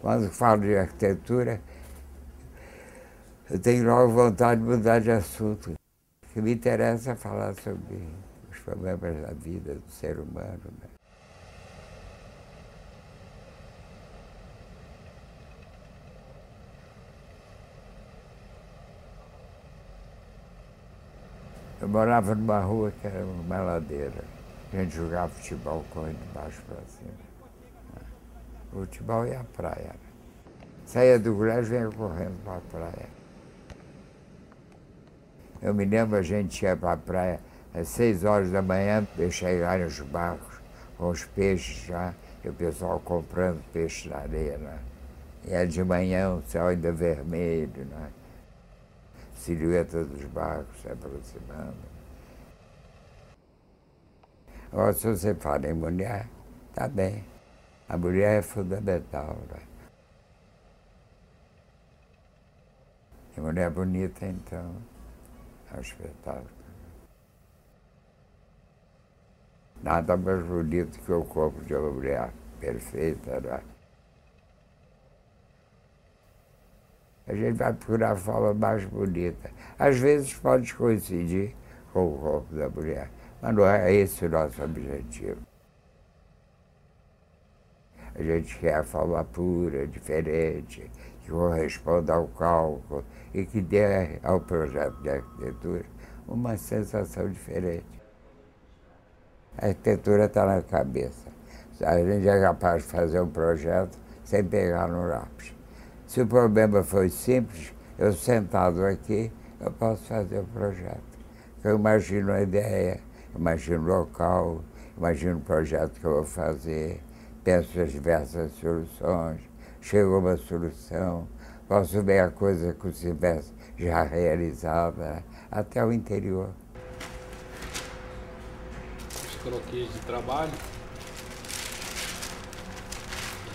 Quando falo de arquitetura, eu tenho logo vontade de mudar de assunto. O que me interessa é falar sobre os problemas da vida do ser humano, né? Eu morava numa rua que era uma ladeira. A gente jogava futebol correndo de baixo para cima. O futebol e a praia. Saía do colégio e vinha correndo para a praia. Eu me lembro, a gente ia para a praia às 6 horas da manhã, eu chegava nos barcos com os peixes já, e o pessoal comprando peixe na areia, né? E era de manhã, o céu ainda vermelho, né? Silhueta dos barcos se aproximando. Agora, se você fala em mulher, tá bem. A mulher é fundamental, né? A mulher bonita, então, é um espetáculo. Nada mais bonito que o corpo de uma mulher perfeita, né? A gente vai procurar a forma mais bonita. Às vezes pode coincidir com o corpo da mulher, mas não é esse o nosso objetivo. A gente quer a forma pura, diferente, que corresponda ao cálculo e que dê ao projeto de arquitetura uma sensação diferente. A arquitetura está na cabeça. A gente é capaz de fazer um projeto sem pegar no lápis. Se o problema foi simples, eu sentado aqui, eu posso fazer o projeto. Eu imagino a ideia, imagino o local, imagino o projeto que eu vou fazer. Penso as diversas soluções, chego a uma solução, posso ver a coisa que se tivesse já realizada, até o interior. Os croquis de trabalho,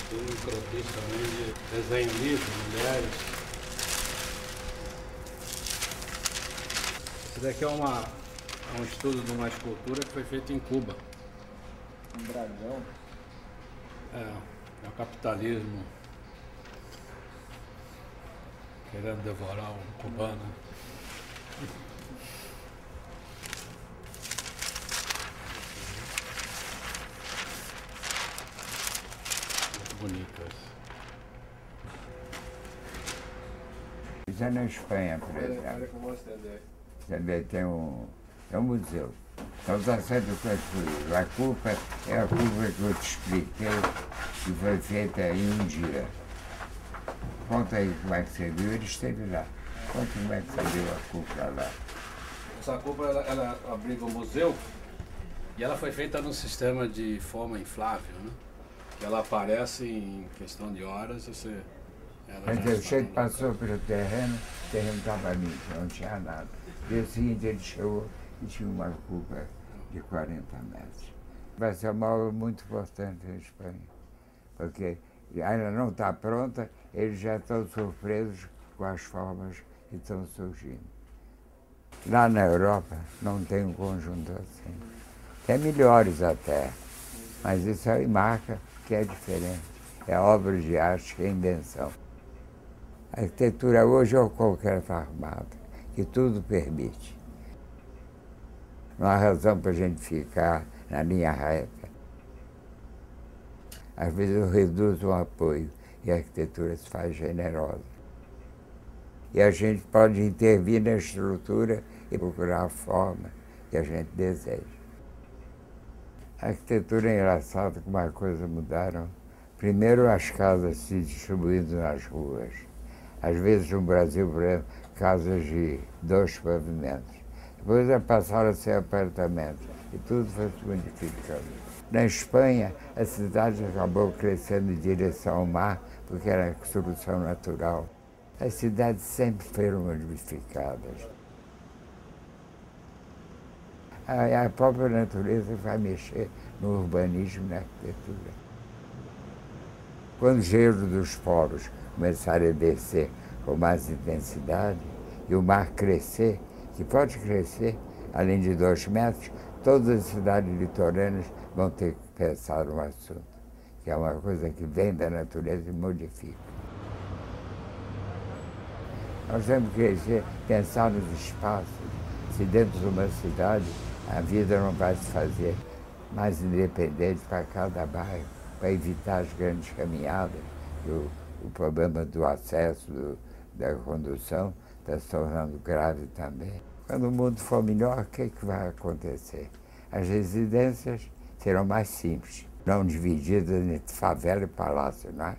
tem um croquis também de desenho livre, mulheres. Esse daqui é um estudo de uma escultura que foi feito em Cuba. Um dragão. É o capitalismo querendo devorar o cubano. Muito bonito isso. Isso é na Espanha, por exemplo. Também tem um museu. Então está sendo construído. A culpa é a curva que eu te expliquei, que foi feita em um dia. Conta aí como é que você viu, ele esteve lá. Conta como é que você viu a culpa lá. Essa culpa, ela abriga o museu e ela foi feita num sistema de forma inflável, né? Que ela aparece em questão de horas, você... Mas eu cheguei, passou pelo terreno, o terreno estava limpo, não tinha nada. Dia seguinte ele chegou, e tinha uma curva de 40 metros. Vai ser uma obra muito importante na Espanha, porque ainda não está pronta, eles já estão surpresos com as formas que estão surgindo. Lá na Europa não tem um conjunto assim. Tem melhores até, mas isso aí marca que é diferente. É obra de arte, é invenção. A arquitetura hoje é qualquer farmada, que tudo permite. Não há razão para a gente ficar na linha reta. Às vezes eu reduzo o apoio e a arquitetura se faz generosa. E a gente pode intervir na estrutura e procurar a forma que a gente deseja. A arquitetura é engraçada, como as coisas mudaram. Primeiro as casas se distribuindo nas ruas. Às vezes no Brasil, por exemplo, casas de 2 pavimentos. Depois passaram a ser apartamentos e tudo foi se modificando. Na Espanha, a cidade acabou crescendo em direção ao mar, porque era a solução natural. As cidades sempre foram modificadas. A própria natureza vai mexer no urbanismo e na arquitetura. Quando o gelo dos polos começaram a descer com mais intensidade e o mar crescer, que pode crescer, além de 2 metros, todas as cidades litorâneas vão ter que pensar no assunto. que é uma coisa que vem da natureza e modifica. Nós temos que crescer, pensar nos espaços. Se dentro de uma cidade a vida não vai se fazer mais independente para cada bairro, para evitar as grandes caminhadas, o problema do acesso, da condução, está se tornando grave também. Quando o mundo for melhor, o que é que vai acontecer? As residências serão mais simples, não divididas entre favela e palácio, não é?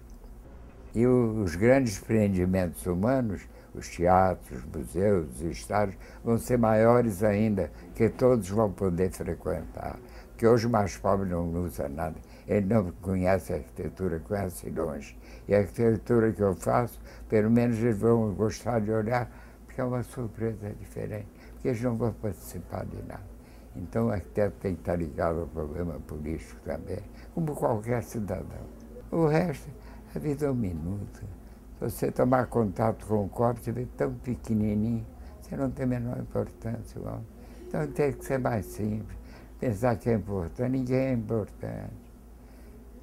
E os grandes empreendimentos humanos, os teatros, os museus, os estádios, vão ser maiores ainda, que todos vão poder frequentar. Porque hoje o mais pobre não usa nada, ele não conhece a arquitetura, conhece longe. E a arquitetura que eu faço, pelo menos eles vão gostar de olhar, porque é uma surpresa diferente, porque eles não vão participar de nada. Então o arquiteto tem que estar ligado ao problema político também, como qualquer cidadão. O resto, a vida é um minuto. Se você tomar contato com o corpo, você vê tão pequenininho, você não tem a menor importância. Não. Então tem que ser mais simples, pensar que é importante, ninguém é importante.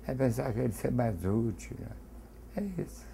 É pensar que ele ser mais útil, não. É isso.